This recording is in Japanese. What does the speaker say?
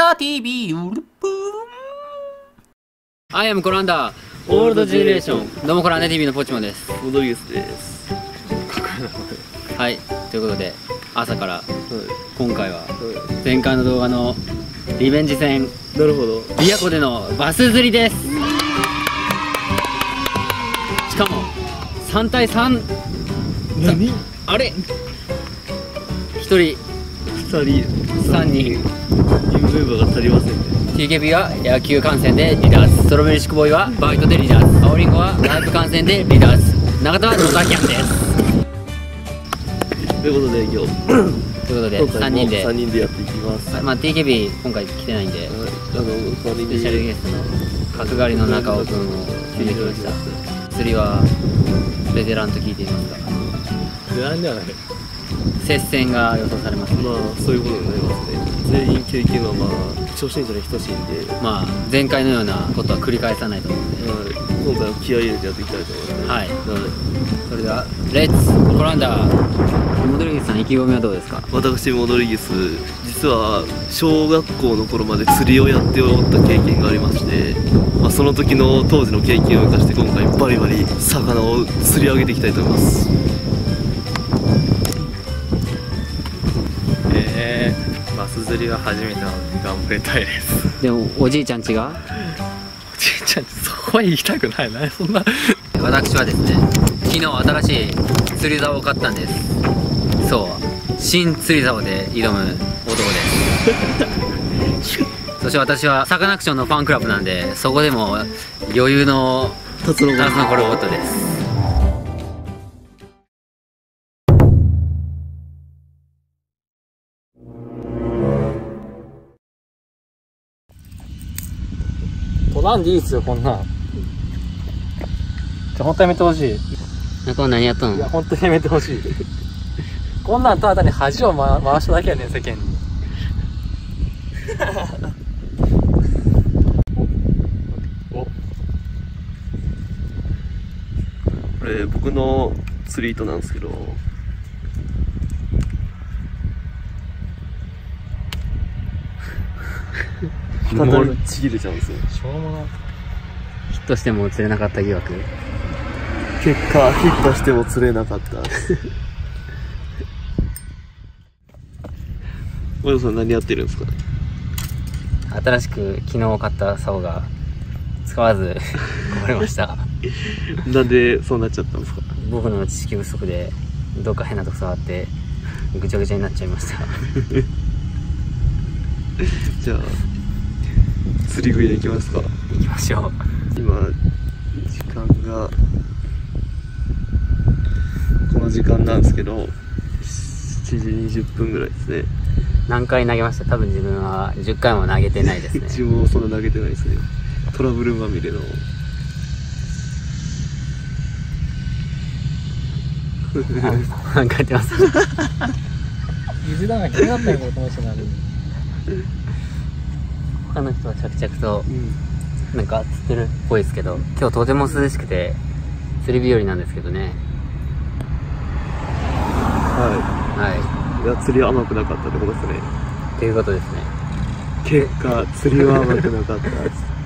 ダー TV ウルプーン I am コランダーオールドジェネレーション。どうもコランダー TV のポチモです。ロドリゲスです。はい、ということで朝から、今回は前回の動画のリベンジ戦、なるほど、琵琶湖でのバス釣りです。しかも3対3。何あれ1人2人3人、メンバーが足りませんね。 TKB は野球観戦で離脱、ストロベリーシクボーイはバイトで離脱、青りんごはライブ観戦で離脱、永田は野田キャンです。ということで今日3人でやっていきます。まあ TKB 今回来てないんで、スペシャルゲストの角刈りの中尾くんを連れてきました。釣りはベテランと聞いていますが、ベテランじゃない、接戦が予想されますね。まあそういうことになりますね。全員経験はまあ初心者に等しいんで、まあ前回のようなことは繰り返さないと思うんで、今回は気合い入れてやっていきたいと思います。はい、それではレッツコランダー。モドリゲスさん、意気込みはどうですか？私モドリゲス、実は小学校の頃まで釣りをやっておった経験がありまして、まあ、その時の当時の経験を生かして今回バリバリ魚を釣り上げていきたいと思います。バス釣りは初めてなので頑張りたいです。でもおじいちゃん家がおじいちゃんそこに行きたくないな、そんな。私はですね、昨日新しい釣り竿を買ったんです。そう、新釣り竿で挑む男です。そして私はサカナクションのファンクラブなんで、そこでも余裕の達郎コルボットです。なんでいいっすよ、こんなん。じゃ、本当やめてほしい。中尾何やったの？いや、本当にやめてほしい。こんなんただ単に恥を回しただけやねん、世間に。お。これ、僕の釣り糸なんですけど。ただちぎれちゃうんですよ。しょうもない。ヒットしても釣れなかった疑惑。結果ヒットしても釣れなかった。森野さん何やってるんですか？新しく昨日買った竿が使わず壊れました。なんでそうなっちゃったんですか？僕の知識不足でどっか変なとこ触ってぐちゃぐちゃになっちゃいました。じゃあ釣り具屋行きますか。行きましょう。今時間がこの時間なんですけど、7時20分ぐらいですね。何回投げました？多分自分は10回も投げてないですね。自分もそんな投げてないですね。トラブルまみれの何回やってます。水だが気になったよ、この人なる。他の人は着々となんか釣ってるっぽいですけど、今日とても涼しくて釣り日和なんですけどね。はい、いや釣りは甘くなかったってことですね。っていうことですね。結果釣りは甘くなかったです。